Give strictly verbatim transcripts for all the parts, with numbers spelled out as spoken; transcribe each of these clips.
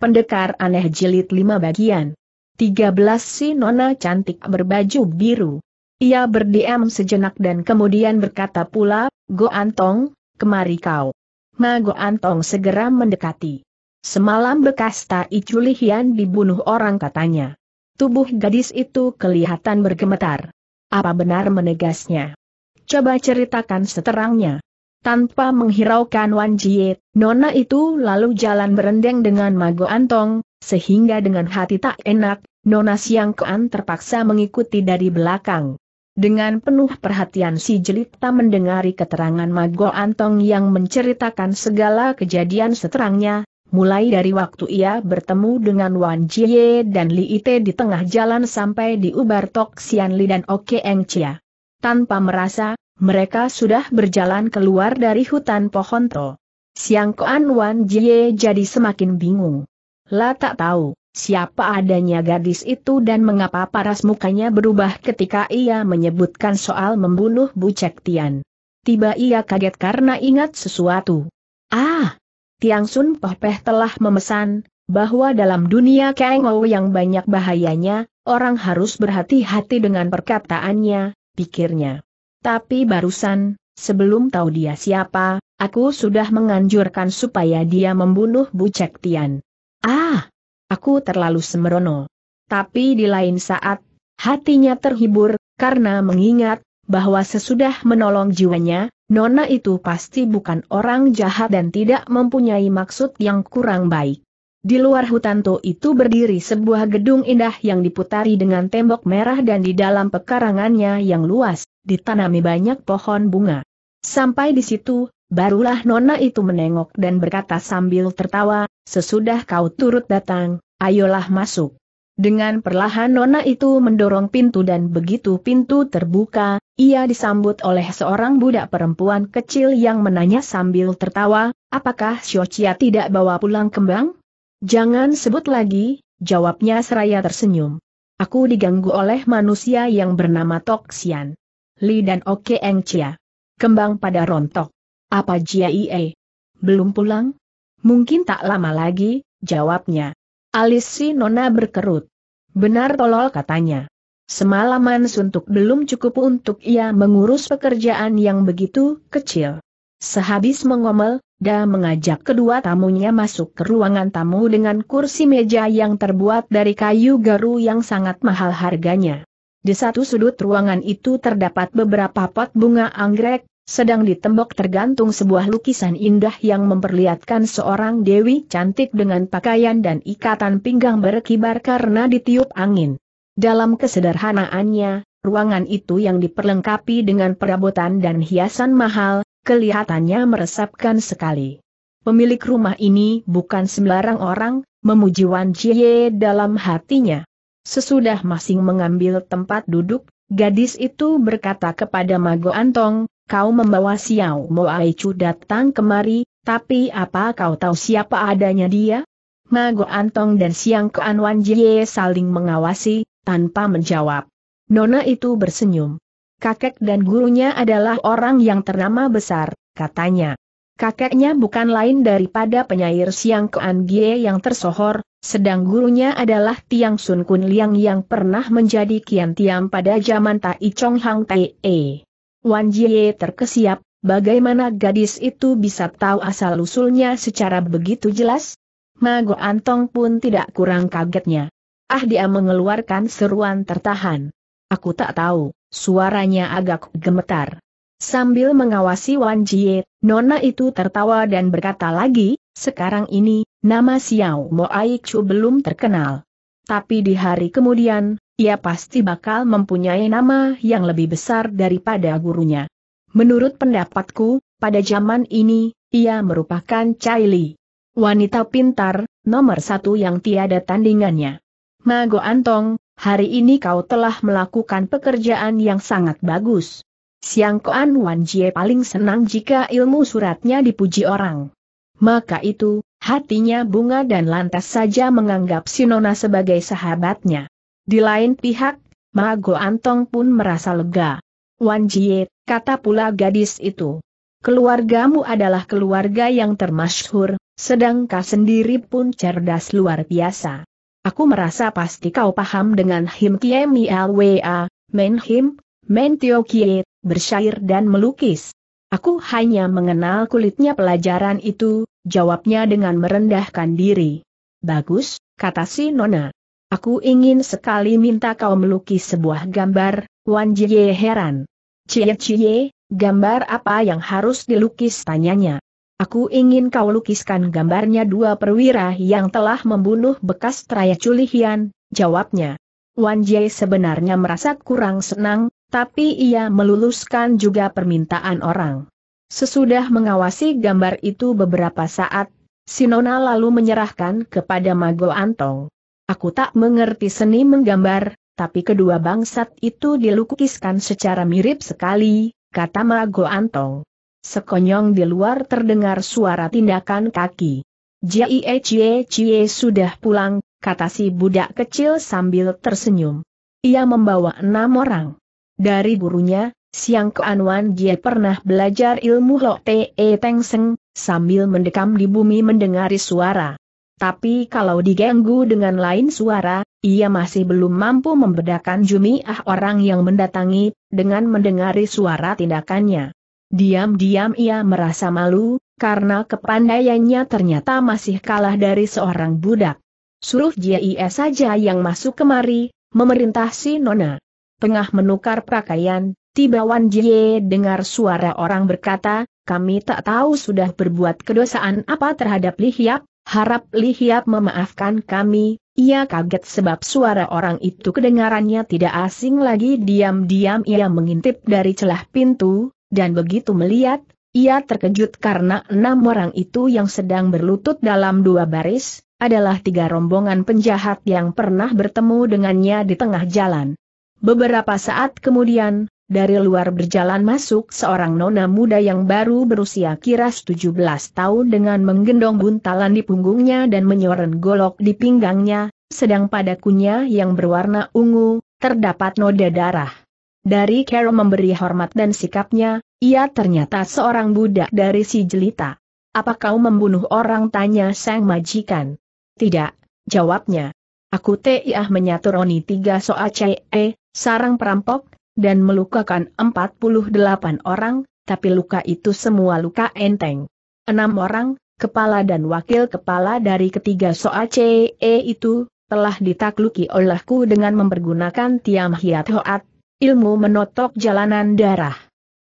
Pendekar aneh jilid lima bagian. tiga belas Si nona cantik berbaju biru. Ia berdiam sejenak dan kemudian berkata pula, "Go Antong, kemari kau." Ma Go Antong segera mendekati. "Semalam bekas Tai Iculihian dibunuh orang," katanya. Tubuh gadis itu kelihatan bergemetar. "Apa benar?" menegasnya. "Coba ceritakan seterangnya." Tanpa menghiraukan Wan Jie, nona itu lalu jalan berendeng dengan Ma Go Antong, sehingga dengan hati tak enak, nona Siangkoan terpaksa mengikuti dari belakang. Dengan penuh perhatian si jelita mendengari keterangan Ma Go Antong yang menceritakan segala kejadian seterangnya, mulai dari waktu ia bertemu dengan Wan Jie dan Li Ite di tengah jalan sampai di Ubar Tok Sian Li dan Oke Eng Chia. Tanpa merasa, mereka sudah berjalan keluar dari hutan pohon to. Siangkoan Wan Jie jadi semakin bingung. Lah tak tahu, siapa adanya gadis itu dan mengapa paras mukanya berubah ketika ia menyebutkan soal membunuh Bu Cek Tian. Tiba ia kaget karena ingat sesuatu. Ah, Tiang Sun Pohpeh telah memesan, bahwa dalam dunia Kang Ou yang banyak bahayanya, orang harus berhati-hati dengan perkataannya, pikirnya. Tapi barusan, sebelum tahu dia siapa, aku sudah menganjurkan supaya dia membunuh Bu Cek Tian. Ah, aku terlalu sembrono. Tapi di lain saat, hatinya terhibur, karena mengingat, bahwa sesudah menolong jiwanya, nona itu pasti bukan orang jahat dan tidak mempunyai maksud yang kurang baik. Di luar hutan to itu berdiri sebuah gedung indah yang diputari dengan tembok merah dan di dalam pekarangannya yang luas ditanami banyak pohon bunga. Sampai di situ, barulah nona itu menengok dan berkata sambil tertawa, "Sesudah kau turut datang, ayolah masuk." Dengan perlahan nona itu mendorong pintu dan begitu pintu terbuka, ia disambut oleh seorang budak perempuan kecil yang menanya sambil tertawa, "Apakah Xiao Chia tidak bawa pulang kembang?" "Jangan sebut lagi," jawabnya seraya tersenyum. "Aku diganggu oleh manusia yang bernama Tok Sian Li dan Oke Eng Chia. Kembang pada rontok." "Apa Jie belum pulang?" "Mungkin tak lama lagi," jawabnya. Alis si nona berkerut. "Benar tolol," katanya. "Semalaman suntuk belum cukup untuk ia mengurus pekerjaan yang begitu kecil." Sehabis mengomel, dia mengajak kedua tamunya masuk ke ruangan tamu dengan kursi meja yang terbuat dari kayu garu yang sangat mahal harganya. Di satu sudut ruangan itu terdapat beberapa pot bunga anggrek, sedang di tembok tergantung sebuah lukisan indah yang memperlihatkan seorang dewi cantik dengan pakaian dan ikatan pinggang berkibar karena ditiup angin. Dalam kesederhanaannya, ruangan itu yang diperlengkapi dengan perabotan dan hiasan mahal, kelihatannya meresapkan sekali. Pemilik rumah ini bukan sembarang orang, memuji Wan Jie dalam hatinya. Sesudah masing mengambil tempat duduk, gadis itu berkata kepada Ma Go Antong, "Kau membawa Siau Mo Aicu datang kemari, tapi apa kau tahu siapa adanya dia?" Ma Go Antong dan Siangkoan Wan Jie saling mengawasi, tanpa menjawab. Nona itu bersenyum. "Kakek dan gurunya adalah orang yang ternama besar," katanya. "Kakeknya bukan lain daripada penyair Siang Kean Gie yang tersohor, sedang gurunya adalah Tiang Sun Kun Liang yang pernah menjadi Kian Tiam pada zaman Taichong Hang Tee." Wan Jie terkesiap, bagaimana gadis itu bisa tahu asal-usulnya secara begitu jelas? Ma Go Antong pun tidak kurang kagetnya. Ah, dia mengeluarkan seruan tertahan. "Aku tak tahu," suaranya agak gemetar. Sambil mengawasi Wan Jie, nona itu tertawa dan berkata lagi, "Sekarang ini, nama Siau Mo Aicu belum terkenal. Tapi di hari kemudian, ia pasti bakal mempunyai nama yang lebih besar daripada gurunya. Menurut pendapatku, pada zaman ini, ia merupakan Cai Li, wanita pintar, nomor satu yang tiada tandingannya." "Ma Go Antong, hari ini kau telah melakukan pekerjaan yang sangat bagus." Siangkoan Wan Jie paling senang jika ilmu suratnya dipuji orang. Maka itu, hatinya bunga dan lantas saja menganggap si nona sebagai sahabatnya. Di lain pihak, Ma Go Antong pun merasa lega. "Wan Jie," kata pula gadis itu, "keluargamu adalah keluarga yang termasyhur, Sedang kau sendiri pun cerdas luar biasa. Aku merasa pasti kau paham dengan Him Kiem Ilwa, Main Him, Main Tio Kie, bersyair dan melukis. Aku hanya mengenal kulitnya pelajaran itu, jawabnya dengan merendahkan diri. Bagus, kata si Nona. Aku ingin sekali minta kau melukis sebuah gambar, Wan Jie heran. Cie-cie, gambar apa yang harus dilukis, tanyanya. Aku ingin kau lukiskan gambarnya dua perwira yang telah membunuh bekas Traya Culihian, jawabnya. Wan Jie sebenarnya merasa kurang senang, tapi ia meluluskan juga permintaan orang. Sesudah mengawasi gambar itu beberapa saat, Sinona lalu menyerahkan kepada Mago Antong. Aku tak mengerti seni menggambar, tapi kedua bangsat itu dilukiskan secara mirip sekali, kata Mago Antong. Sekonyong di luar terdengar suara tindakan kaki. Jie Cie Cie sudah pulang, kata si budak kecil sambil tersenyum. Ia membawa enam orang. Dari gurunya, Siang Kean Gie pernah belajar ilmu Lo Te Teng Seng, sambil mendekam di bumi mendengari suara. Tapi kalau diganggu dengan lain suara, ia masih belum mampu membedakan jumiah orang yang mendatangi, dengan mendengari suara tindakannya. Diam-diam ia merasa malu, karena kepandaiannya ternyata masih kalah dari seorang budak. Suruh Jie saja yang masuk kemari, memerintah si Nona. Tengah menukar pakaian, tiba Wan Jie dengar suara orang berkata, kami tak tahu sudah berbuat kedosaan apa terhadap Li Hiap, harap Li Hiap memaafkan kami. Ia kaget sebab suara orang itu kedengarannya tidak asing lagi. Diam-diam ia mengintip dari celah pintu, dan begitu melihat, ia terkejut karena enam orang itu yang sedang berlutut dalam dua baris, adalah tiga rombongan penjahat yang pernah bertemu dengannya di tengah jalan. Beberapa saat kemudian, dari luar berjalan masuk seorang nona muda yang baru berusia kira tujuh belas tahun dengan menggendong buntalan di punggungnya dan menyorot golok di pinggangnya, sedang pada kunya yang berwarna ungu, terdapat noda darah. Dari cara memberi hormat dan sikapnya, ia ternyata seorang budak dari si jelita. Apa kau membunuh orang, tanya sang majikan. Tidak, jawabnya. Aku tiah menyaturoni tiga Soa Ce, sarang perampok, dan melukakan empat puluh delapan orang, tapi luka itu semua luka enteng. Enam orang, kepala dan wakil kepala dari ketiga Soa Ce itu, telah ditakluki olehku dengan mempergunakan Tiam Hiat Hoat, ilmu menotok jalanan darah.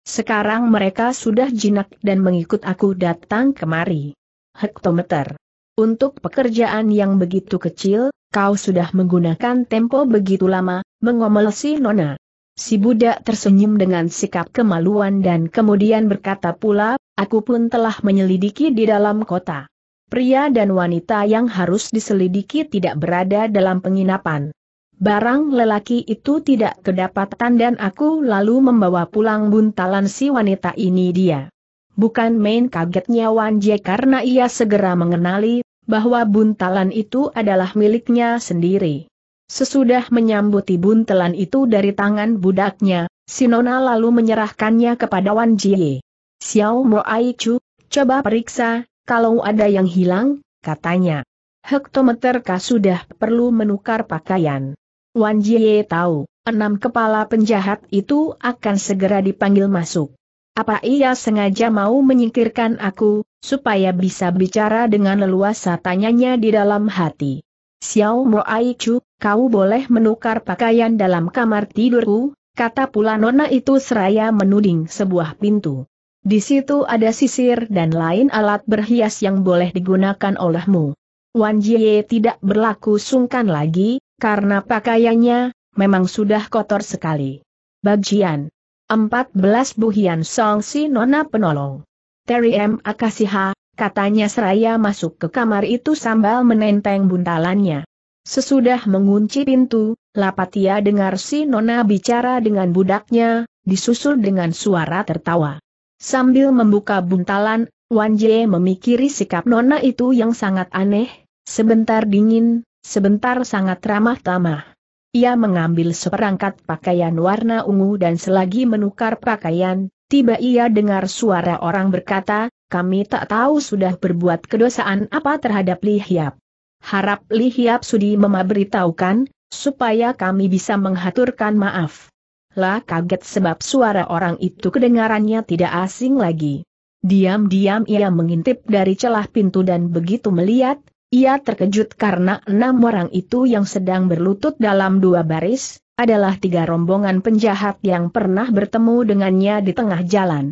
Sekarang mereka sudah jinak dan mengikut aku datang kemari. Hektometer. Untuk pekerjaan yang begitu kecil, kau sudah menggunakan tempo begitu lama, mengomel si Nona. Si budak tersenyum dengan sikap kemaluan dan kemudian berkata pula, aku pun telah menyelidiki di dalam kota. Pria dan wanita yang harus diselidiki tidak berada dalam penginapan. Barang lelaki itu tidak kedapatan dan aku lalu membawa pulang buntalan si wanita ini dia. Bukan main kagetnya Wan Jie karena ia segera mengenali bahwa buntalan itu adalah miliknya sendiri. Sesudah menyambuti buntelan itu dari tangan budaknya, Sinona lalu menyerahkannya kepada Wan Jie. Siau Mo Aicu, coba periksa, kalau ada yang hilang, katanya. Hektometer kah sudah perlu menukar pakaian. Wan Jie tahu, enam kepala penjahat itu akan segera dipanggil masuk. Apa ia sengaja mau menyingkirkan aku, supaya bisa bicara dengan leluasa, tanyanya di dalam hati. Siau Mo Aicu, kau boleh menukar pakaian dalam kamar tidurku, kata pula nona itu seraya menuding sebuah pintu. Di situ ada sisir dan lain alat berhias yang boleh digunakan olehmu. Wan Jie tidak berlaku sungkan lagi, karena pakaiannya memang sudah kotor sekali. Bagian empat belas Bu Hian Song si nona penolong. Teri M. Akasiha, katanya seraya masuk ke kamar itu sambil menenteng buntalannya. Sesudah mengunci pintu, Lapatia dengar si Nona bicara dengan budaknya, disusul dengan suara tertawa. Sambil membuka buntalan, Wan Jie memikiri sikap Nona itu yang sangat aneh, sebentar dingin, sebentar sangat ramah-tamah. Ia mengambil seperangkat pakaian warna ungu dan selagi menukar pakaian, tiba ia dengar suara orang berkata, kami tak tahu sudah berbuat kedosaan apa terhadap Li Hiap. Harap Li Hiap sudi memberitahukan, supaya kami bisa menghaturkan maaf." Lah kaget sebab suara orang itu kedengarannya tidak asing lagi. Diam-diam ia mengintip dari celah pintu dan begitu melihat, ia terkejut karena enam orang itu yang sedang berlutut dalam dua baris, adalah tiga rombongan penjahat yang pernah bertemu dengannya di tengah jalan.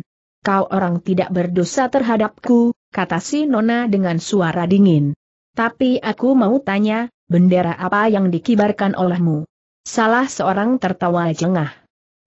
"Kau orang tidak berdosa terhadapku," kata si Nona dengan suara dingin. "Tapi aku mau tanya, bendera apa yang dikibarkan olehmu?" Salah seorang tertawa jengah.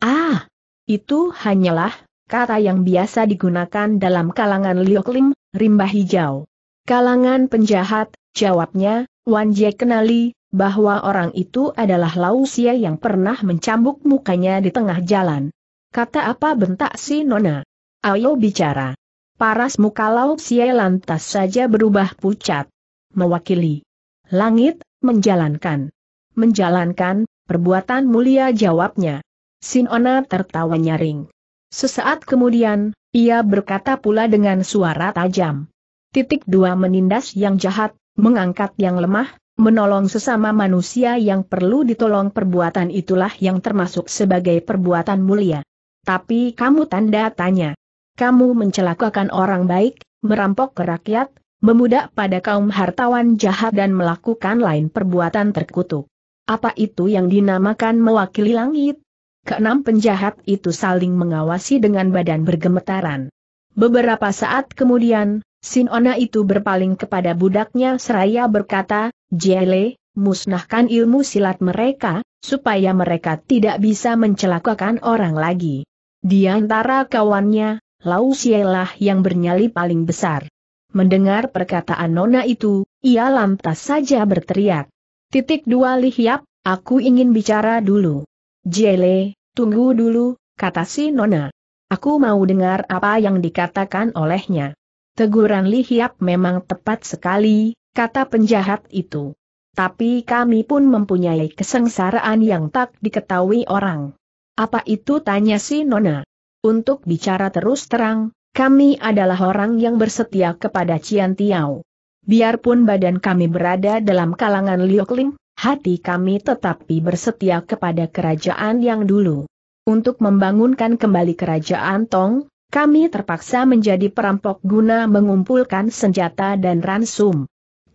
"Ah, itu hanyalah kata yang biasa digunakan dalam kalangan Liokling, rimba hijau. Kalangan penjahat," jawabnya. Wan Jie kenali bahwa orang itu adalah Lausia yang pernah mencambuk mukanya di tengah jalan. "Kata apa?" bentak si Nona. "Ayo bicara." Paras muka Lausia lantas saja berubah pucat. "Mewakili langit, menjalankan. Menjalankan, perbuatan mulia," jawabnya. Si Nona tertawa nyaring. Sesaat kemudian, ia berkata pula dengan suara tajam. "Titik dua menindas yang jahat, mengangkat yang lemah, menolong sesama manusia yang perlu ditolong, perbuatan itulah yang termasuk sebagai perbuatan mulia. Tapi kamu tanda tanya. Kamu mencelakakan orang baik, merampok ke rakyat, memudak pada kaum hartawan jahat dan melakukan lain perbuatan terkutuk. Apa itu yang dinamakan mewakili langit?" Keenam penjahat itu saling mengawasi dengan badan bergemetaran. Beberapa saat kemudian, Sin Ona itu berpaling kepada budaknya seraya berkata, "Jele, musnahkan ilmu silat mereka, supaya mereka tidak bisa mencelakakan orang lagi." Di antara kawannya, Lausielah yang bernyali paling besar. Mendengar perkataan Nona itu, ia lantas saja berteriak, "Titik dua Li Hiap, aku ingin bicara dulu." "Jele, tunggu dulu," kata si Nona. "Aku mau dengar apa yang dikatakan olehnya." "Teguran Li Hiap memang tepat sekali," kata penjahat itu. "Tapi kami pun mempunyai kesengsaraan yang tak diketahui orang." "Apa itu?" tanya si Nona. "Untuk bicara terus terang, kami adalah orang yang bersetia kepada Cian Tiao. Biarpun badan kami berada dalam kalangan Liokling, hati kami tetapi bersetia kepada kerajaan yang dulu. Untuk membangunkan kembali kerajaan Tong, kami terpaksa menjadi perampok guna mengumpulkan senjata dan ransum.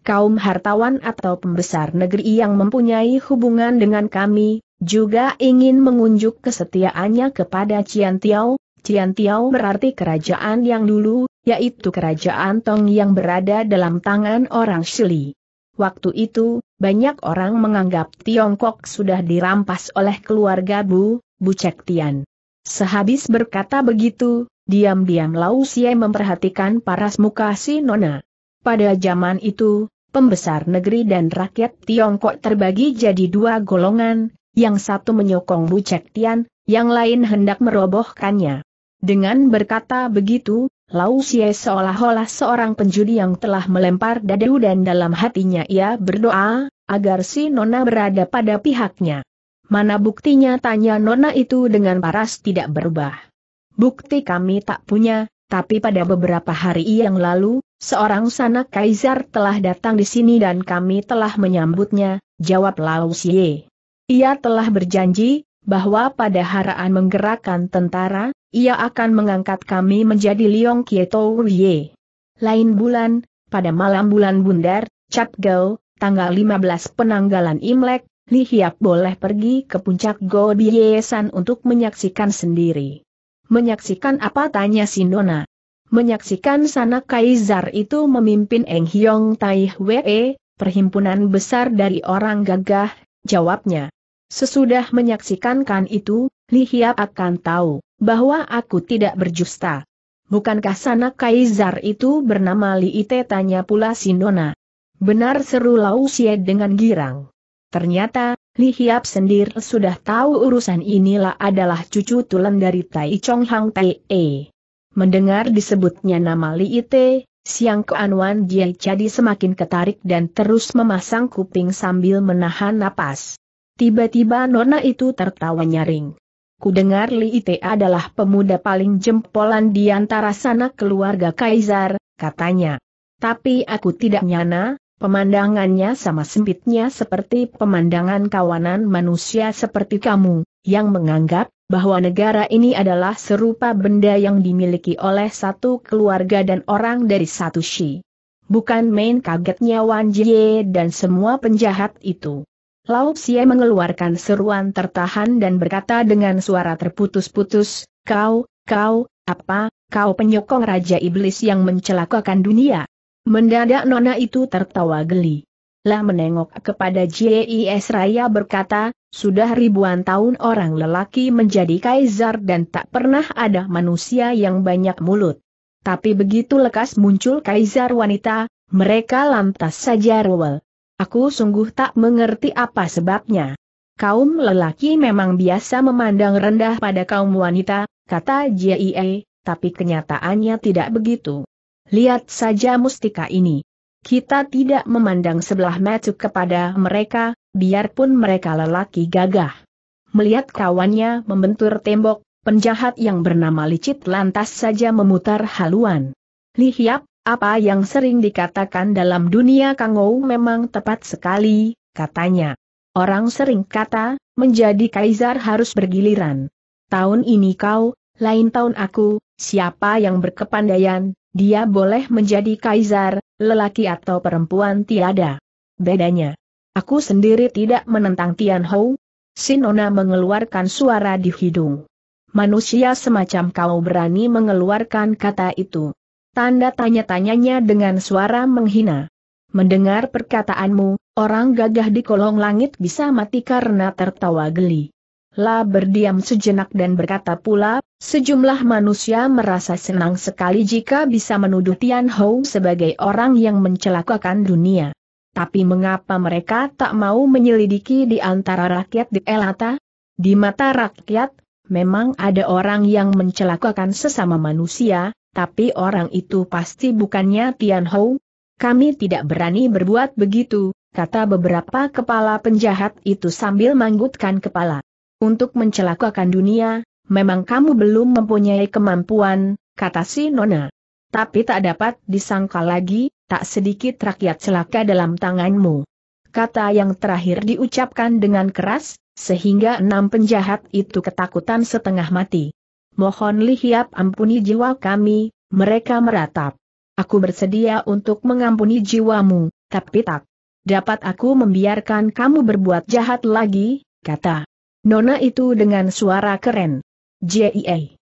Kaum hartawan atau pembesar negeri yang mempunyai hubungan dengan kami, juga ingin mengunjuk kesetiaannya kepada Cian Tiao. Cian Tiao berarti kerajaan yang dulu, yaitu kerajaan Tong yang berada dalam tangan orang Shili. Waktu itu, banyak orang menganggap Tiongkok sudah dirampas oleh keluarga Bu, Bu Cek Tian." Sehabis berkata begitu, diam-diam Lausia memperhatikan paras muka si Nona. Pada zaman itu, pembesar negeri dan rakyat Tiongkok terbagi jadi dua golongan, yang satu menyokong Bu Cek Tian, yang lain hendak merobohkannya. Dengan berkata begitu, Lausia seolah-olah seorang penjudi yang telah melempar dadu dan dalam hatinya ia berdoa, agar si Nona berada pada pihaknya. "Mana buktinya?" tanya Nona itu dengan paras tidak berubah. "Bukti kami tak punya, tapi pada beberapa hari yang lalu, seorang sanak kaisar telah datang di sini dan kami telah menyambutnya," jawab Lausie. "Ia telah berjanji bahwa pada haraan menggerakkan tentara, ia akan mengangkat kami menjadi Liong Kietourye. Lain bulan, pada malam bulan bundar, Cap Gao, tanggal lima belas penanggalan Imlek, Li Hiap boleh pergi ke puncak Gobiye San untuk menyaksikan sendiri." "Menyaksikan apa?" tanya si Nona. "Menyaksikan sanak kaisar itu memimpin Eng Hiong Tai Hwe, perhimpunan besar dari orang gagah," jawabnya. "Sesudah menyaksikankan itu, Li Hiap akan tahu bahwa aku tidak berdusta." "Bukankah sanak kaisar itu bernama Li Ite?" tanya pula si Nona. "Benar," seru Lausie dengan girang. Ternyata, Li Hiap sendiri sudah tahu urusan inilah adalah cucu tulen dari Taichong Hang Tee. Mendengar disebutnya nama Li Ite, Siangkoan Wan Jie jadi semakin ketarik dan terus memasang kuping sambil menahan napas. Tiba-tiba Nona itu tertawa nyaring. kudengar Li Ite adalah pemuda paling jempolan di antara sanak keluarga Kaisar, katanya. Tapi aku tidak nyana, pemandangannya sama sempitnya seperti pemandangan kawanan manusia seperti kamu, yang menganggap bahwa negara ini adalah serupa benda yang dimiliki oleh satu keluarga dan orang dari satu Shi. Bukan main kagetnya Wan Jie dan semua penjahat itu. Lao Xie mengeluarkan seruan tertahan dan berkata dengan suara terputus-putus, "Kau, kau, apa, kau penyokong Raja Iblis yang mencelakakan dunia?" Mendadak nona itu tertawa geli. Lah menengok kepada Jis Raya berkata, "Sudah ribuan tahun orang lelaki menjadi kaisar dan tak pernah ada manusia yang banyak mulut. Tapi begitu lekas muncul kaisar wanita, mereka lantas saja rewel. Aku sungguh tak mengerti apa sebabnya. Kaum lelaki memang biasa memandang rendah pada kaum wanita," kata Jie, "tapi kenyataannya tidak begitu. Lihat saja mustika ini. Kita tidak memandang sebelah mata kepada mereka, biarpun mereka lelaki gagah." Melihat kawannya membentur tembok, penjahat yang bernama Licit lantas saja memutar haluan. "Li Hiap, apa yang sering dikatakan dalam dunia Kang Ou memang tepat sekali," katanya. "Orang sering kata, menjadi kaisar harus bergiliran. Tahun ini kau, lain tahun aku, siapa yang berkepandaian, dia boleh menjadi kaisar, lelaki atau perempuan tiada bedanya. Aku sendiri tidak menentang Tian Hou." Sinona mengeluarkan suara di hidung. "Manusia semacam kau berani mengeluarkan kata itu?" Tanda tanya-tanyanya dengan suara menghina. "Mendengar perkataanmu, orang gagah di kolong langit bisa mati," karena tertawa geli. La berdiam sejenak dan berkata pula, "Sejumlah manusia merasa senang sekali jika bisa menuduh Tian Hou sebagai orang yang mencelakakan dunia. Tapi mengapa mereka tak mau menyelidiki di antara rakyat di Elata? Di mata rakyat, memang ada orang yang mencelakakan sesama manusia, tapi orang itu pasti bukannya Tian Hou." "Kami tidak berani berbuat begitu," kata beberapa kepala penjahat itu sambil manggutkan kepala. "Untuk mencelakakan dunia, memang kamu belum mempunyai kemampuan," kata si Nona. "Tapi tak dapat disangka lagi, tak sedikit rakyat celaka dalam tanganmu." Kata yang terakhir diucapkan dengan keras, sehingga enam penjahat itu ketakutan setengah mati. "Mohon Li Hiap ampuni jiwa kami," mereka meratap. "Aku bersedia untuk mengampuni jiwamu, tapi tak dapat aku membiarkan kamu berbuat jahat lagi," kata Nona itu dengan suara keren. "Jie,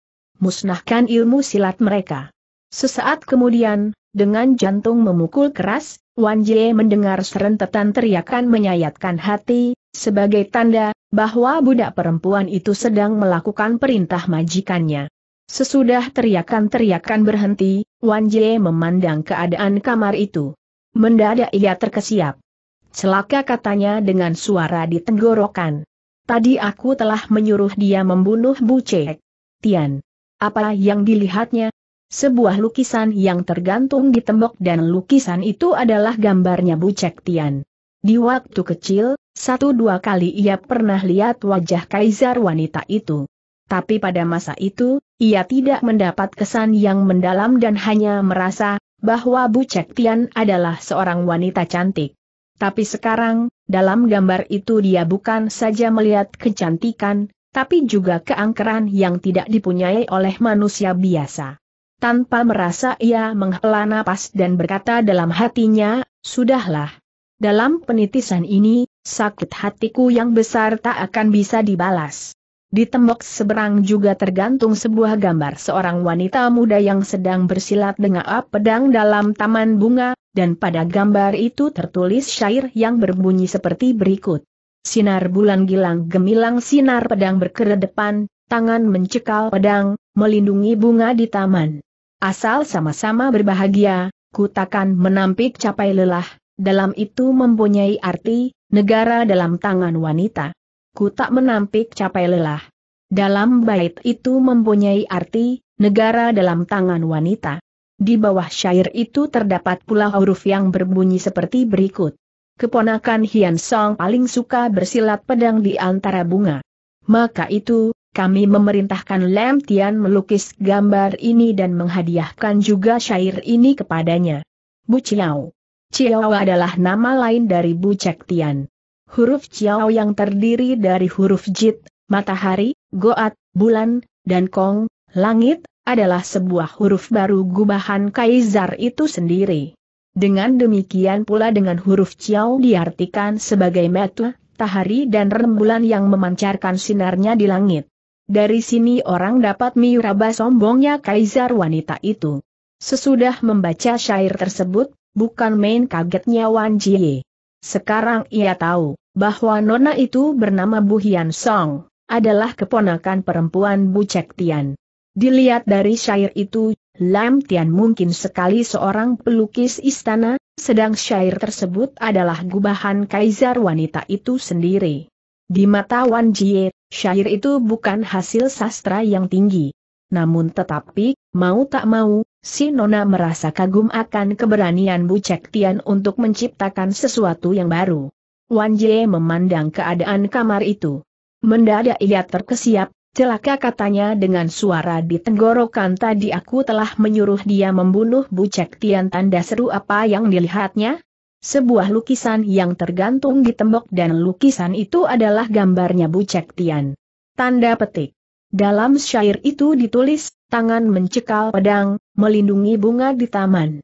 musnahkan ilmu silat mereka." Sesaat kemudian, dengan jantung memukul keras, Wan Jie mendengar serentetan teriakan menyayatkan hati, sebagai tanda bahwa budak perempuan itu sedang melakukan perintah majikannya. Sesudah teriakan-teriakan berhenti, Wan Jie memandang keadaan kamar itu. Mendadak ia terkesiap. "Celaka," katanya dengan suara di tenggorokan. "Tadi aku telah menyuruh dia membunuh Bu Cek Tian." Apa yang dilihatnya? Sebuah lukisan yang tergantung di tembok, dan lukisan itu adalah gambarnya Bu Cek Tian. Di waktu kecil, satu dua kali ia pernah lihat wajah kaisar wanita itu. Tapi pada masa itu, ia tidak mendapat kesan yang mendalam dan hanya merasa bahwa Bu Cek Tian adalah seorang wanita cantik. Tapi sekarang, dalam gambar itu dia bukan saja melihat kecantikan, tapi juga keangkeran yang tidak dipunyai oleh manusia biasa. Tanpa merasa ia menghela napas dan berkata dalam hatinya, "Sudahlah. Dalam penitisan ini, sakit hatiku yang besar tak akan bisa dibalas." Di tembok seberang juga tergantung sebuah gambar seorang wanita muda yang sedang bersilat dengan pedang dalam taman bunga, dan pada gambar itu tertulis syair yang berbunyi seperti berikut. "Sinar bulan gilang gemilang, sinar pedang berkeredepan, tangan mencekal pedang, melindungi bunga di taman. Asal sama-sama berbahagia, ku takkan menampik capai lelah. Dalam itu mempunyai arti, negara dalam tangan wanita. Ku tak menampik capai lelah. Dalam bait itu mempunyai arti, negara dalam tangan wanita." Di bawah syair itu terdapat pula huruf yang berbunyi seperti berikut. "Keponakan Hian Song paling suka bersilat pedang di antara bunga. Maka itu, kami memerintahkan Lam Tian melukis gambar ini dan menghadiahkan juga syair ini kepadanya. Bu Ciao. Ciao adalah nama lain dari Bu Cek Tian. Huruf Ciao yang terdiri dari huruf Jit, matahari, Goat, bulan, dan Kong, langit, adalah sebuah huruf baru gubahan kaisar itu sendiri. Dengan demikian pula dengan huruf Ciao diartikan sebagai matahari dan rembulan yang memancarkan sinarnya di langit. Dari sini orang dapat miraba sombongnya kaisar wanita itu. Sesudah membaca syair tersebut, bukan main kagetnya Wan Jie. Sekarang ia tahu bahwa nona itu bernama Bu Hian Song, adalah keponakan perempuan Bu Cek Tian. Dilihat dari syair itu, Lam Tian mungkin sekali seorang pelukis istana, sedang syair tersebut adalah gubahan kaisar wanita itu sendiri. Di mata Wan Jie, syair itu bukan hasil sastra yang tinggi. Namun tetapi, mau tak mau, si nona merasa kagum akan keberanian Bu Cek Tian untuk menciptakan sesuatu yang baru. Wan Jie memandang keadaan kamar itu. Mendadak ia terkesiap. Celaka, katanya dengan suara di tenggorokan, tadi aku telah menyuruh dia membunuh Bu Cek Tian. Tanda seru apa yang dilihatnya? Sebuah lukisan yang tergantung di tembok dan lukisan itu adalah gambarnya Bu Cek Tian. Tanda petik. Dalam syair itu ditulis, tangan mencekal pedang, melindungi bunga di taman.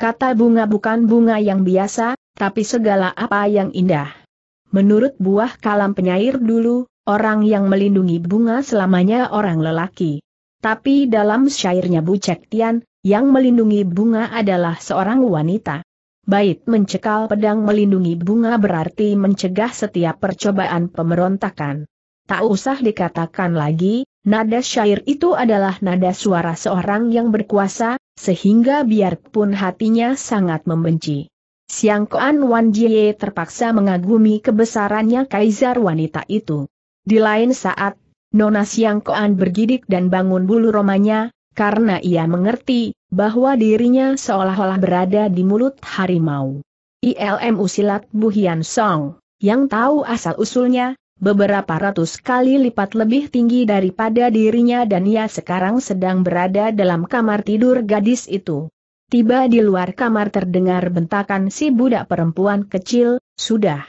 Kata bunga bukan bunga yang biasa, tapi segala apa yang indah. Menurut buah kalam penyair dulu, orang yang melindungi bunga selamanya orang lelaki. Tapi dalam syairnya Bu Cek Tian, yang melindungi bunga adalah seorang wanita. Bait mencekal pedang melindungi bunga berarti mencegah setiap percobaan pemberontakan. Tak usah dikatakan lagi, nada syair itu adalah nada suara seorang yang berkuasa, sehingga biarpun hatinya sangat membenci Siangkoan, Wan Jie terpaksa mengagumi kebesarannya kaisar wanita itu. Di lain saat, nona Siangkoan bergidik dan bangun bulu romanya, karena ia mengerti bahwa dirinya seolah-olah berada di mulut harimau. Ilmu silat Bu Hian Song, yang tahu asal-usulnya, beberapa ratus kali lipat lebih tinggi daripada dirinya, dan ia sekarang sedang berada dalam kamar tidur gadis itu. Tiba di luar kamar terdengar bentakan si budak perempuan kecil, "Sudah,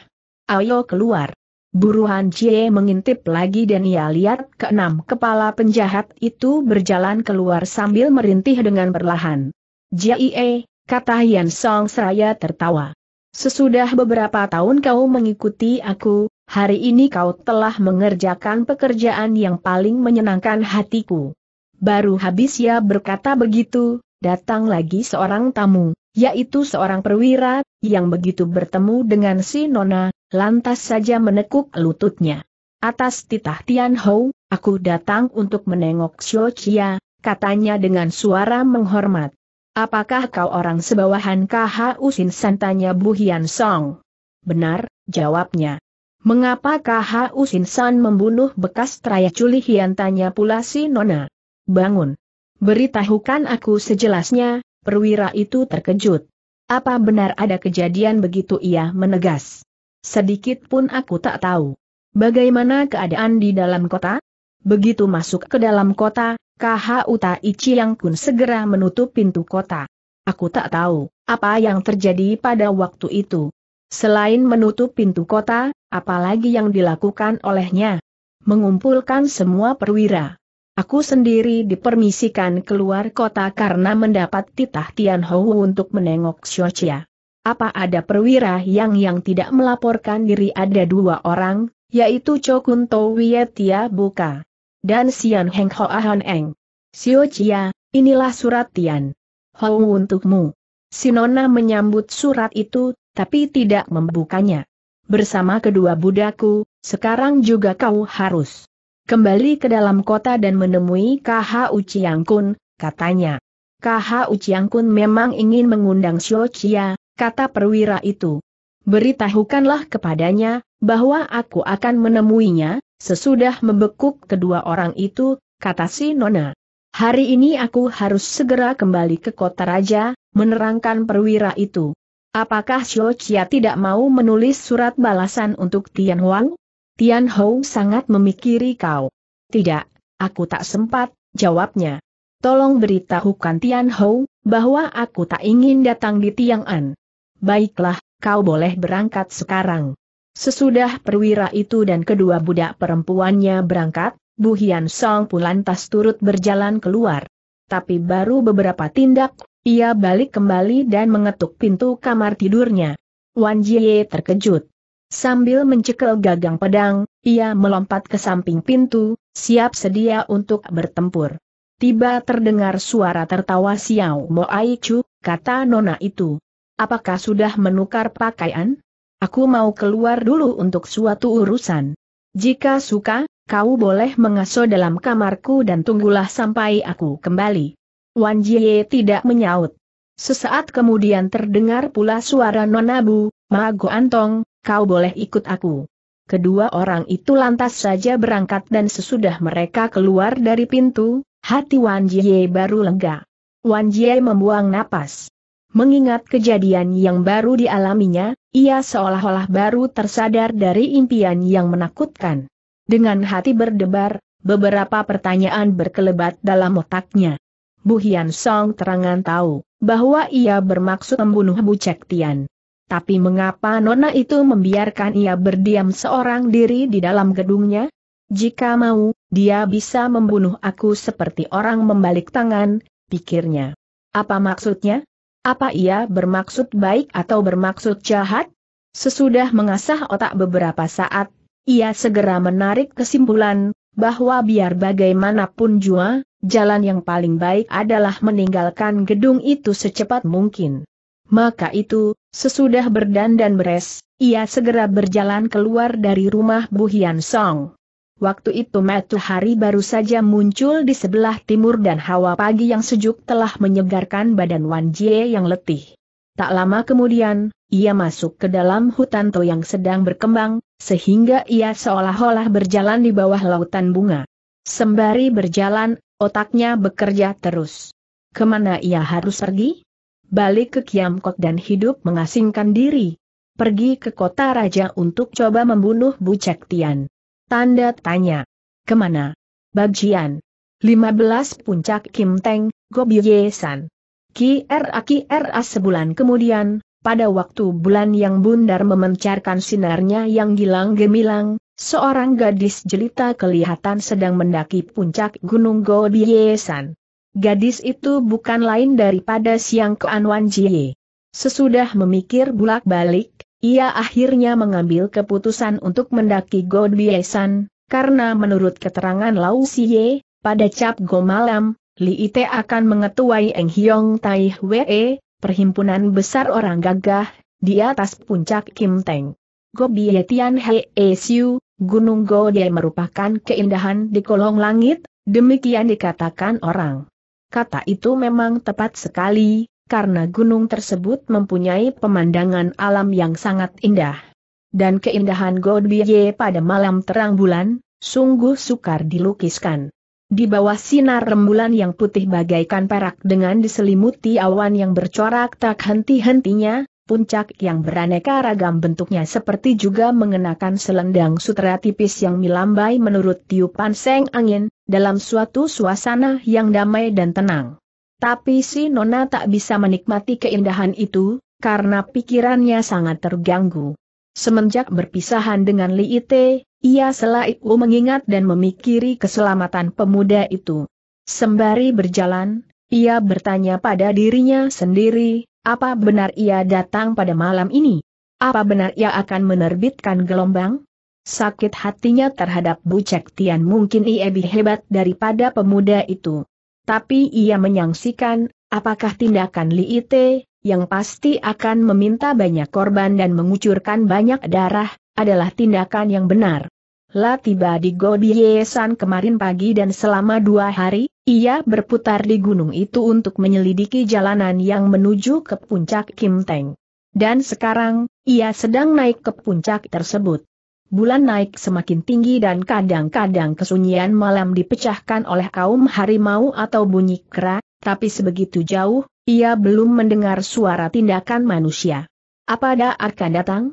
ayo keluar!" Buruan Jie mengintip lagi dan ia lihat keenam kepala penjahat itu berjalan keluar sambil merintih dengan perlahan. "Jie," kata Hian Song seraya tertawa. "Sesudah beberapa tahun kau mengikuti aku, hari ini kau telah mengerjakan pekerjaan yang paling menyenangkan hatiku." Baru habis ia berkata begitu, datang lagi seorang tamu, yaitu seorang perwira, yang begitu bertemu dengan si nona, lantas saja menekuk lututnya. "Atas titah Tian Hou, aku datang untuk menengok Xiao Chia," katanya dengan suara menghormat. "Apakah kau orang sebawahan Kau Sin San?" tanya Bu Hian Song. "Benar," jawabnya. "Mengapa Kau Sin San membunuh bekas traya Iculihian?" tanya pula si nona. "Bangun. Beritahukan aku sejelasnya." Perwira itu terkejut. "Apa benar ada kejadian begitu?" ia menegas. "Sedikit pun aku tak tahu. Bagaimana keadaan di dalam kota?" Begitu masuk ke dalam kota, Kau Taichi yang kun segera menutup pintu kota. "Aku tak tahu apa yang terjadi pada waktu itu. Selain menutup pintu kota, apalagi yang dilakukan olehnya?" "Mengumpulkan semua perwira. Aku sendiri dipermisikan keluar kota karena mendapat titah Tian Hou untuk menengok Xiao Chia." "Apa ada perwira yang yang tidak melaporkan diri?" "Ada dua orang, yaitu Chokun Towie Tia Buka dan Sian Heng Hoa Han Eng. Xiao Chia, inilah surat Tian Hou untukmu." Si nona menyambut surat itu, tapi tidak membukanya. "Bersama kedua budakku, sekarang juga kau harus kembali ke dalam kota dan menemui Kau Chiang Kun," katanya. "Kau Chiang Kun memang ingin mengundang Xiao Chia," kata perwira itu. "Beritahukanlah kepadanya bahwa aku akan menemuinya." "Sesudah membekuk kedua orang itu," kata si nona, "hari ini aku harus segera kembali ke kota raja," menerangkan perwira itu. "Apakah Xiao Chia tidak mau menulis surat balasan untuk Tian Huang? Tian Hou sangat memikiri kau." Tidak, aku tak sempat, jawabnya. Tolong beritahukan Tian Hou, bahwa aku tak ingin datang di Tiang'an. Baiklah, kau boleh berangkat sekarang. Sesudah perwira itu dan kedua budak perempuannya berangkat, Bu Hian Song pun lantas turut berjalan keluar. Tapi baru beberapa tindak, ia balik kembali dan mengetuk pintu kamar tidurnya. Wan Jie terkejut. Sambil mencekel gagang pedang, ia melompat ke samping pintu, siap sedia untuk bertempur. Tiba terdengar suara tertawa Siau Mo Aicu, kata nona itu. Apakah sudah menukar pakaian? Aku mau keluar dulu untuk suatu urusan. Jika suka, kau boleh mengasuh dalam kamarku dan tunggulah sampai aku kembali. Wan Jie tidak menyaut. Sesaat kemudian terdengar pula suara nona Bu, Ma Go Antong, kau boleh ikut aku. Kedua orang itu lantas saja berangkat dan sesudah mereka keluar dari pintu, hati Wan Jie baru lega. Wan Jie membuang napas. Mengingat kejadian yang baru dialaminya, ia seolah-olah baru tersadar dari impian yang menakutkan. Dengan hati berdebar, beberapa pertanyaan berkelebat dalam otaknya. Bu Hian Song terangan tahu bahwa ia bermaksud membunuh Bu Cek Tian. Tapi mengapa nona itu membiarkan ia berdiam seorang diri di dalam gedungnya? Jika mau, dia bisa membunuh aku seperti orang membalik tangan, pikirnya. Apa maksudnya? Apa ia bermaksud baik atau bermaksud jahat? Sesudah mengasah otak beberapa saat, ia segera menarik kesimpulan, bahwa biar bagaimanapun jua, jalan yang paling baik adalah meninggalkan gedung itu secepat mungkin. Maka itu, sesudah berdandan beres, ia segera berjalan keluar dari rumah Bu Hian Song. Waktu itu matahari baru saja muncul di sebelah timur dan hawa pagi yang sejuk telah menyegarkan badan Wan Jie yang letih. Tak lama kemudian, ia masuk ke dalam hutan to yang sedang berkembang, sehingga ia seolah-olah berjalan di bawah lautan bunga. Sembari berjalan, otaknya bekerja terus. Kemana ia harus pergi? Balik ke Kiamkot dan hidup mengasingkan diri. Pergi ke kota raja untuk coba membunuh Bu Cek Tian. Tanda tanya. Kemana? Bagian lima belas Puncak Kim Teng, Gobiye San. Kira-kira sebulan kemudian, pada waktu bulan yang bundar memancarkan sinarnya yang gilang gemilang, seorang gadis jelita kelihatan sedang mendaki puncak gunung Gobiye San. Gadis itu bukan lain daripada Siangkoan Wan Jie. Sesudah memikir bolak-balik, ia akhirnya mengambil keputusan untuk mendaki Gobiye San, karena menurut keterangan Lau Siye, pada cap go malam, Li Ite akan mengetuai Eng Hiong Tai Hwe, perhimpunan besar orang gagah, di atas puncak Kim Teng. Gobiye Tian He Siu, Gunung Gobiye merupakan keindahan di kolong langit, demikian dikatakan orang. Kata itu memang tepat sekali, karena gunung tersebut mempunyai pemandangan alam yang sangat indah. Dan keindahan Gobiye pada malam terang bulan, sungguh sukar dilukiskan. Di bawah sinar rembulan yang putih bagaikan perak dengan diselimuti awan yang bercorak tak henti-hentinya, puncak yang beraneka ragam bentuknya seperti juga mengenakan selendang sutra tipis yang melambai menurut tiupan seng angin, dalam suatu suasana yang damai dan tenang. Tapi si nona tak bisa menikmati keindahan itu, karena pikirannya sangat terganggu. Semenjak berpisahan dengan Li Ite, ia selalu mengingat dan memikiri keselamatan pemuda itu. Sembari berjalan, ia bertanya pada dirinya sendiri, apa benar ia datang pada malam ini? Apa benar ia akan menerbitkan gelombang? Sakit hatinya terhadap Bu Cek Tian mungkin ia lebih hebat daripada pemuda itu. Tapi ia menyangsikan, apakah tindakan Li Ite, yang pasti akan meminta banyak korban dan mengucurkan banyak darah, adalah tindakan yang benar. Lah tiba di Gobiye San kemarin pagi dan selama dua hari, ia berputar di gunung itu untuk menyelidiki jalanan yang menuju ke puncak Kim Teng. Dan sekarang, ia sedang naik ke puncak tersebut. Bulan naik semakin tinggi dan kadang-kadang kesunyian malam dipecahkan oleh kaum harimau atau bunyi kera, tapi sebegitu jauh, ia belum mendengar suara tindakan manusia. Apa ada akan datang?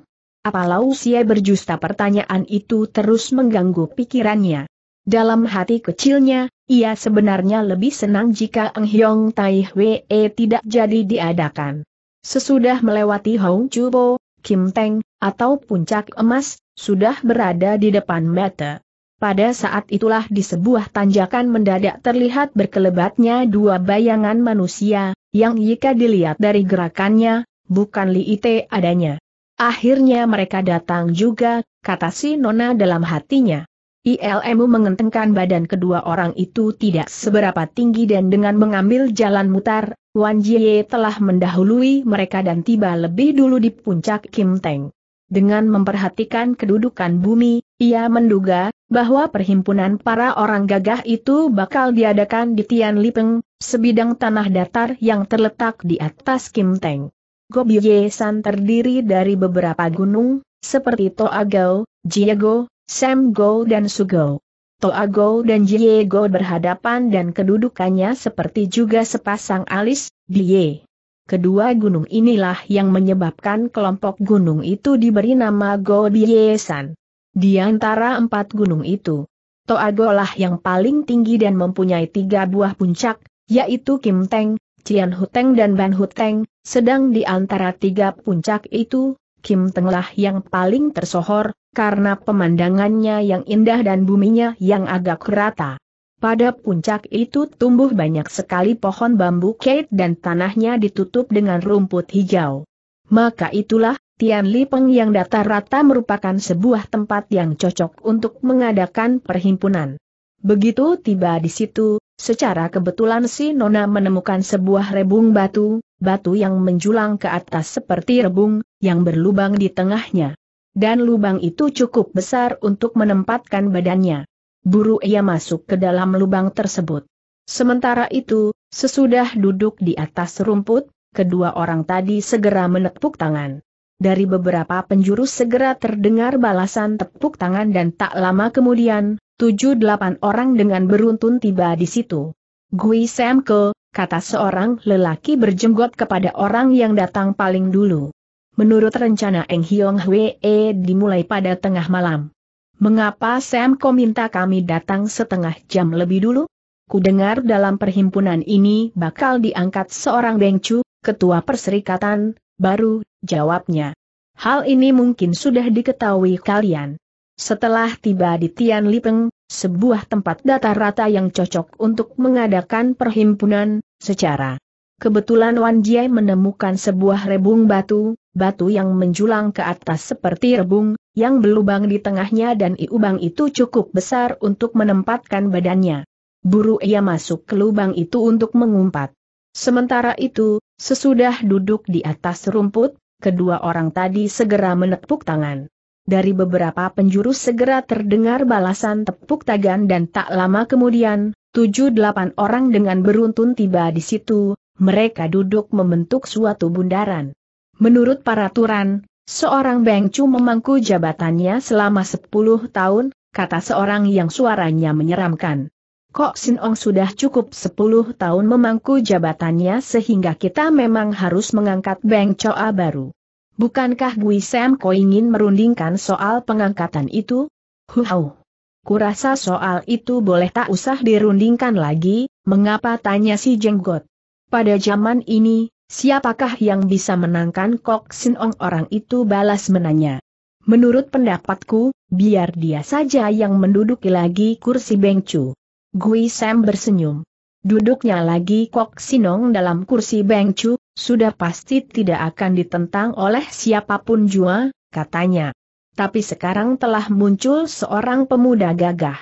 Apa Lau Sia berjusta pertanyaan itu terus mengganggu pikirannya. Dalam hati kecilnya, ia sebenarnya lebih senang jika Eng Hiong Tai Hwe tidak jadi diadakan. Sesudah melewati Hong Chubo, Kim Teng, atau puncak emas, sudah berada di depan mata. Pada saat itulah di sebuah tanjakan mendadak terlihat berkelebatnya dua bayangan manusia, yang jika dilihat dari gerakannya, bukan Liite adanya. Akhirnya mereka datang juga, kata si Nona dalam hatinya. Ilmu mengentengkan badan kedua orang itu tidak seberapa tinggi dan dengan mengambil jalan mutar, Wan Jie telah mendahului mereka dan tiba lebih dulu di puncak Kim Teng. Dengan memperhatikan kedudukan bumi, ia menduga bahwa perhimpunan para orang gagah itu bakal diadakan di Tian Lipeng, sebidang tanah datar yang terletak di atas Kim Teng. Gobiye San terdiri dari beberapa gunung, seperti Toa Gao, Jiego, Sam Go dan Sugo. Toa Gao dan Jiego berhadapan dan kedudukannya seperti juga sepasang alis, Die. Kedua gunung inilah yang menyebabkan kelompok gunung itu diberi nama Gobiye San. Di antara empat gunung itu, Toa Gao lah yang paling tinggi dan mempunyai tiga buah puncak, yaitu Kim Teng, Tian Hou Teng dan Ban Hou Teng, sedang di antara tiga puncak itu, Kim Teng lah yang paling tersohor, karena pemandangannya yang indah dan buminya yang agak rata. Pada puncak itu tumbuh banyak sekali pohon bambu kait dan tanahnya ditutup dengan rumput hijau. Maka itulah, Tian Lipeng yang datar rata merupakan sebuah tempat yang cocok untuk mengadakan perhimpunan. Begitu tiba di situ, secara kebetulan si Nona menemukan sebuah rebung batu, batu yang menjulang ke atas seperti rebung, yang berlubang di tengahnya. Dan lubang itu cukup besar untuk menempatkan badannya. Buru ia masuk ke dalam lubang tersebut. Sementara itu, sesudah duduk di atas rumput, kedua orang tadi segera menepuk tangan. Dari beberapa penjuru segera terdengar balasan tepuk tangan dan tak lama kemudian, tujuh delapan orang dengan beruntun tiba di situ. Gui Samko, kata seorang lelaki berjenggot kepada orang yang datang paling dulu. Menurut rencana Eng Hiong Hwe dimulai pada tengah malam. Mengapa Samko minta kami datang setengah jam lebih dulu? Kudengar dalam perhimpunan ini bakal diangkat seorang Beng Cu, ketua perserikatan, baru, jawabnya. Hal ini mungkin sudah diketahui kalian. Setelah tiba di Tian Lipeng, sebuah tempat datar rata yang cocok untuk mengadakan perhimpunan, secara kebetulan Wan Jie menemukan sebuah rebung batu, batu yang menjulang ke atas seperti rebung, yang berlubang di tengahnya dan lubang itu cukup besar untuk menempatkan badannya. Buru ia masuk ke lubang itu untuk mengumpat. Sementara itu, sesudah duduk di atas rumput, kedua orang tadi segera menepuk tangan. Dari beberapa penjuru segera terdengar balasan tepuk tangan dan tak lama kemudian, tujuh delapan orang dengan beruntun tiba di situ, mereka duduk membentuk suatu bundaran. Menurut peraturan, seorang Beng Cu memangku jabatannya selama sepuluh tahun, kata seorang yang suaranya menyeramkan. Kok Sin Ong sudah cukup sepuluh tahun memangku jabatannya sehingga kita memang harus mengangkat Beng Coa baru. Bukankah Gui Samko ingin merundingkan soal pengangkatan itu? Huau. Kurasa soal itu boleh tak usah dirundingkan lagi, mengapa tanya si Jenggot. Pada zaman ini, siapakah yang bisa menangkan Kok Sin Ong? Orang itu balas menanya. Menurut pendapatku, biar dia saja yang menduduki lagi kursi Beng Cu. Gui Sam bersenyum. Duduknya lagi Kok Sin Ong dalam kursi Beng Cu, sudah pasti tidak akan ditentang oleh siapapun jua, katanya. Tapi sekarang telah muncul seorang pemuda gagah.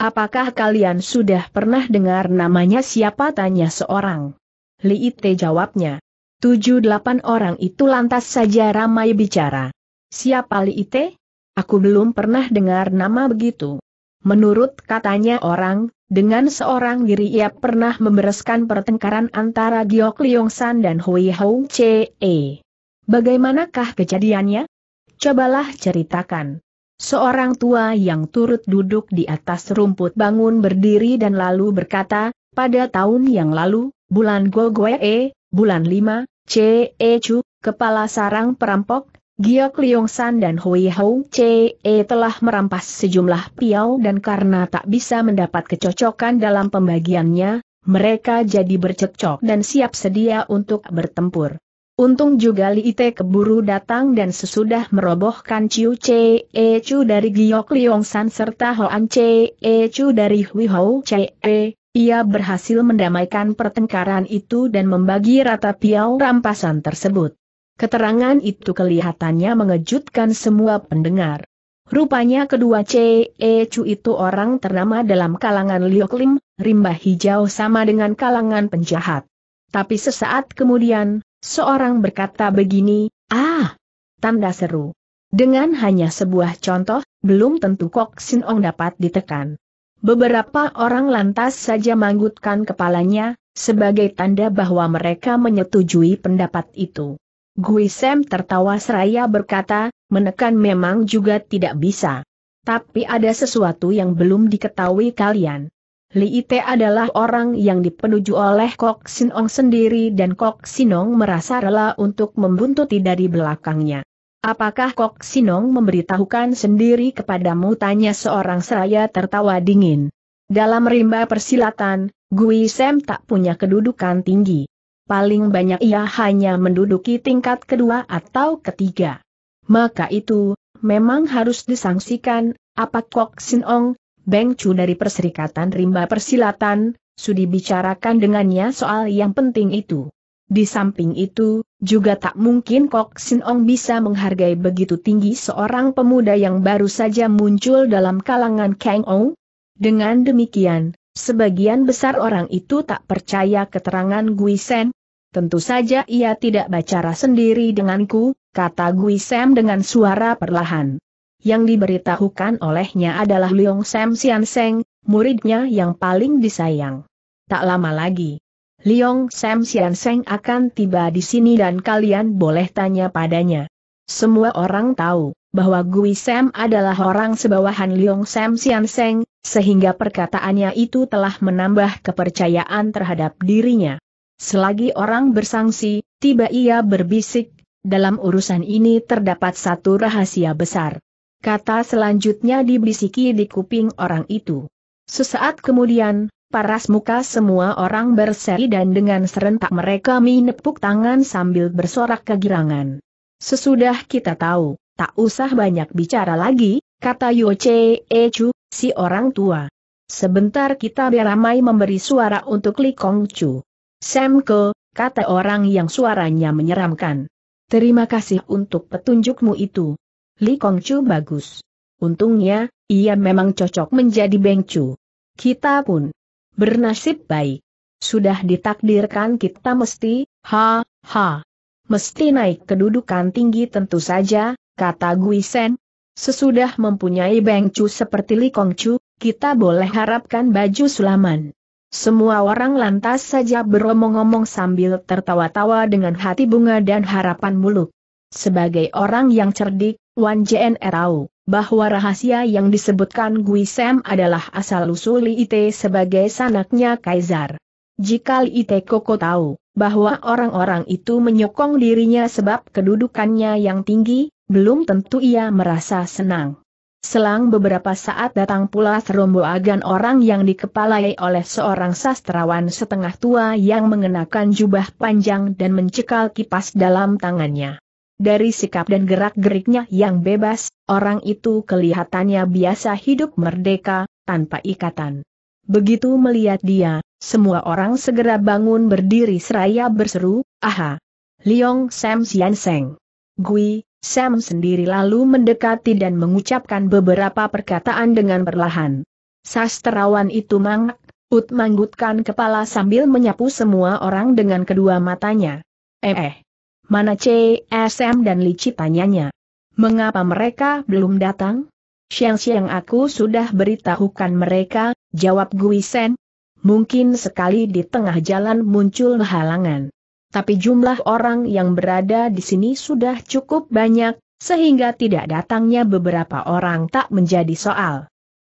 Apakah kalian sudah pernah dengar namanya siapa? Tanya seorang Liite, jawabnya. Tujuh delapan orang itu lantas saja ramai bicara. Siapa Liite? Aku belum pernah dengar nama begitu. Menurut katanya orang, dengan seorang diri ia pernah membereskan pertengkaran antara Giok Liong San dan Hui Hong Chee. Bagaimanakah kejadiannya? Cobalah ceritakan. Seorang tua yang turut duduk di atas rumput bangun berdiri dan lalu berkata, pada tahun yang lalu, bulan Gogoe, bulan lima, Ce Chu, kepala sarang perampok, Giok Liong San dan Hui Hong Chee telah merampas sejumlah piau dan karena tak bisa mendapat kecocokan dalam pembagiannya, mereka jadi bercekcok dan siap sedia untuk bertempur. Untung juga Li Te keburu datang dan sesudah merobohkan Ciu Ce Cu dari Giok Liong San serta Hoan Ce Cu dari Hui Hou Ce, ia berhasil mendamaikan pertengkaran itu dan membagi rata piau rampasan tersebut. Keterangan itu kelihatannya mengejutkan semua pendengar. Rupanya kedua Ce Cu itu orang ternama dalam kalangan Liokling, rimba hijau sama dengan kalangan penjahat. Tapi sesaat kemudian, seorang berkata begini, "Ah!" Tanda seru. Dengan hanya sebuah contoh, belum tentu Kok Sin Ong dapat ditekan. Beberapa orang lantas saja manggutkan kepalanya, sebagai tanda bahwa mereka menyetujui pendapat itu. Gui Sam tertawa seraya berkata, "Menekan memang juga tidak bisa. Tapi ada sesuatu yang belum diketahui kalian. Li Te adalah orang yang dipenuju oleh Kok Sin Ong sendiri dan Kok Sin Ong merasa rela untuk membuntuti dari belakangnya." "Apakah Kok Sin Ong memberitahukan sendiri kepadamu?" tanya seorang seraya tertawa dingin. Dalam rimba persilatan, Gui Sam tak punya kedudukan tinggi. Paling banyak ia hanya menduduki tingkat kedua atau ketiga. Maka itu, memang harus disangsikan. Apa Kok Sin Ong, Beng Cu dari Perserikatan Rimba Persilatan, sudi bicarakan dengannya soal yang penting itu. Di samping itu, juga tak mungkin Kok Sin Ong bisa menghargai begitu tinggi seorang pemuda yang baru saja muncul dalam kalangan Kang Ou. Dengan demikian, sebagian besar orang itu tak percaya keterangan Gui Sam. "Tentu saja ia tidak bicara sendiri denganku," kata Gui Sam dengan suara perlahan. "Yang diberitahukan olehnya adalah Liong Sam Sianseng, muridnya yang paling disayang. Tak lama lagi, Liong Sam Sianseng akan tiba di sini dan kalian boleh tanya padanya." Semua orang tahu bahwa Gui Sam adalah orang sebawahan Liong Sam Sianseng, sehingga perkataannya itu telah menambah kepercayaan terhadap dirinya. Selagi orang bersangsi, tiba ia berbisik, "Dalam urusan ini terdapat satu rahasia besar." Kata selanjutnya dibisiki di kuping orang itu. Sesaat kemudian, paras muka semua orang berseri dan dengan serentak mereka menepuk tangan sambil bersorak kegirangan. "Sesudah kita tahu, tak usah banyak bicara lagi," kata Yo Ce Chu, si orang tua. "Sebentar kita beramai memberi suara untuk Li Kongchu." "Samko," kata orang yang suaranya menyeramkan. "Terima kasih untuk petunjukmu itu. Li Kongchu bagus. Untungnya, ia memang cocok menjadi Beng Cu. Kita pun bernasib baik. Sudah ditakdirkan kita mesti, ha, ha. Mesti naik kedudukan tinggi tentu saja," kata Gui Sam. "Sesudah mempunyai Beng Cu seperti Li Kongchu, kita boleh harapkan baju sulaman." Semua orang lantas saja beromong-omong sambil tertawa-tawa dengan hati bunga dan harapan muluk. Sebagai orang yang cerdik, Wan Jie tahu bahwa rahasia yang disebutkan Gui Sam adalah asal-usul Li Te sebagai sanaknya kaisar. Jika Li Te kokoh tahu bahwa orang-orang itu menyokong dirinya sebab kedudukannya yang tinggi, belum tentu ia merasa senang. Selang beberapa saat datang pula serombongan orang yang dikepalai oleh seorang sastrawan setengah tua yang mengenakan jubah panjang dan mencekal kipas dalam tangannya. Dari sikap dan gerak-geriknya yang bebas, orang itu kelihatannya biasa hidup merdeka, tanpa ikatan. Begitu melihat dia, semua orang segera bangun berdiri seraya berseru, "Aha! Liong Sam Sianseng!" Gui Sam sendiri lalu mendekati dan mengucapkan beberapa perkataan dengan perlahan. Sastrawan itu manggut manggutkan kepala sambil menyapu semua orang dengan kedua matanya. Eh eh. "Mana C S M dan Lici?" tanyanya. "Mengapa mereka belum datang?" "Siang-siang aku sudah beritahukan mereka," jawab Gui Sam. "Mungkin sekali di tengah jalan muncul halangan. Tapi jumlah orang yang berada di sini sudah cukup banyak, sehingga tidak datangnya beberapa orang tak menjadi soal."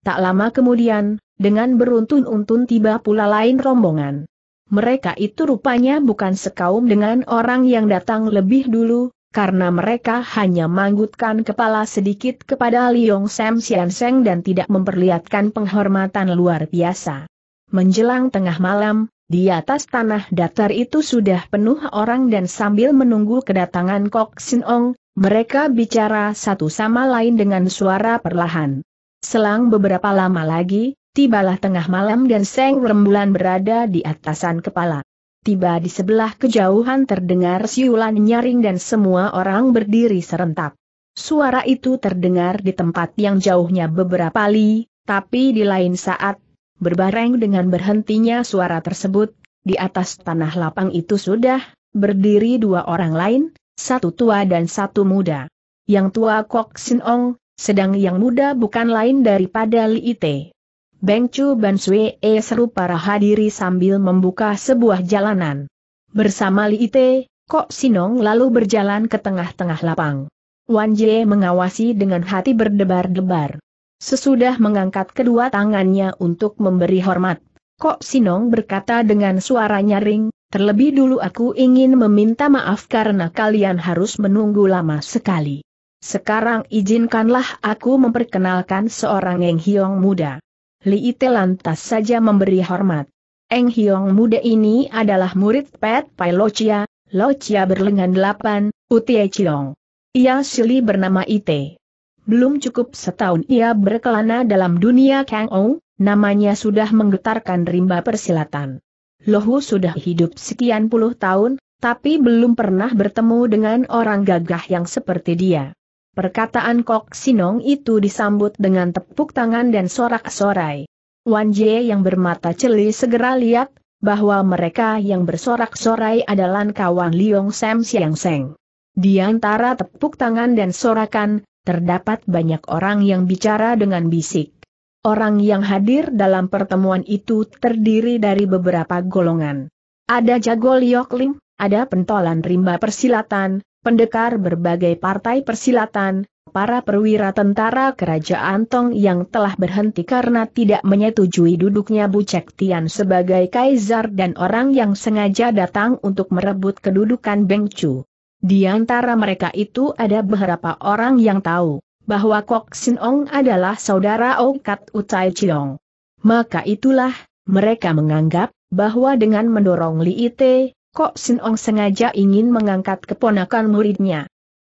Tak lama kemudian, dengan beruntun-untun tiba pula lain rombongan. Mereka itu rupanya bukan sekaum dengan orang yang datang lebih dulu, karena mereka hanya manggutkan kepala sedikit kepada Liong Sam Sianseng dan tidak memperlihatkan penghormatan luar biasa. Menjelang tengah malam, di atas tanah datar itu sudah penuh orang dan sambil menunggu kedatangan Kok Sin Ong, mereka bicara satu sama lain dengan suara perlahan. Selang beberapa lama lagi, tibalah tengah malam dan seng rembulan berada di atasan kepala. Tiba di sebelah kejauhan terdengar siulan nyaring dan semua orang berdiri serentak. Suara itu terdengar di tempat yang jauhnya beberapa li, tapi di lain saat, berbareng dengan berhentinya suara tersebut, di atas tanah lapang itu sudah berdiri dua orang lain, satu tua dan satu muda. Yang tua Kok Sin Ong, sedang yang muda bukan lain daripada Li Ite. Beng Cu Ban Sue E, seru para hadiri sambil membuka sebuah jalanan. Bersama Li Ite, Kok Sin Ong lalu berjalan ke tengah-tengah lapang. Wan Jie mengawasi dengan hati berdebar-debar. Sesudah mengangkat kedua tangannya untuk memberi hormat, Kok Sin Ong berkata dengan suara nyaring, "Terlebih dulu aku ingin meminta maaf karena kalian harus menunggu lama sekali. Sekarang izinkanlah aku memperkenalkan seorang Eng Hiong muda." Li Ite lantas saja memberi hormat. Eng Hiong muda ini adalah murid Pet Pai Lo Chia, Lo Chia berlengan delapan, Utie Chiong. Ia silih bernama Ite. Belum cukup setahun ia berkelana dalam dunia Kang Ou, namanya sudah menggetarkan rimba persilatan. Lohu sudah hidup sekian puluh tahun, tapi belum pernah bertemu dengan orang gagah yang seperti dia. Perkataan Kok Sin Ong itu disambut dengan tepuk tangan dan sorak-sorai. Wan Jie yang bermata celi segera lihat, bahwa mereka yang bersorak-sorai adalah kawan Liong Sam Sianseng. Di antara tepuk tangan dan sorakan, terdapat banyak orang yang bicara dengan bisik. Orang yang hadir dalam pertemuan itu terdiri dari beberapa golongan. Ada jago Liokling, ada pentolan rimba persilatan, pendekar berbagai partai persilatan, para perwira tentara kerajaan Tong yang telah berhenti karena tidak menyetujui duduknya Bu Cek Tian sebagai kaisar dan orang yang sengaja datang untuk merebut kedudukan Beng Cu. Di antara mereka itu ada beberapa orang yang tahu bahwa Kok Sin Ong adalah saudara Okat Utai Chiong. Maka itulah, mereka menganggap bahwa dengan mendorong Li Ite, Kok Sin Ong sengaja ingin mengangkat keponakan muridnya.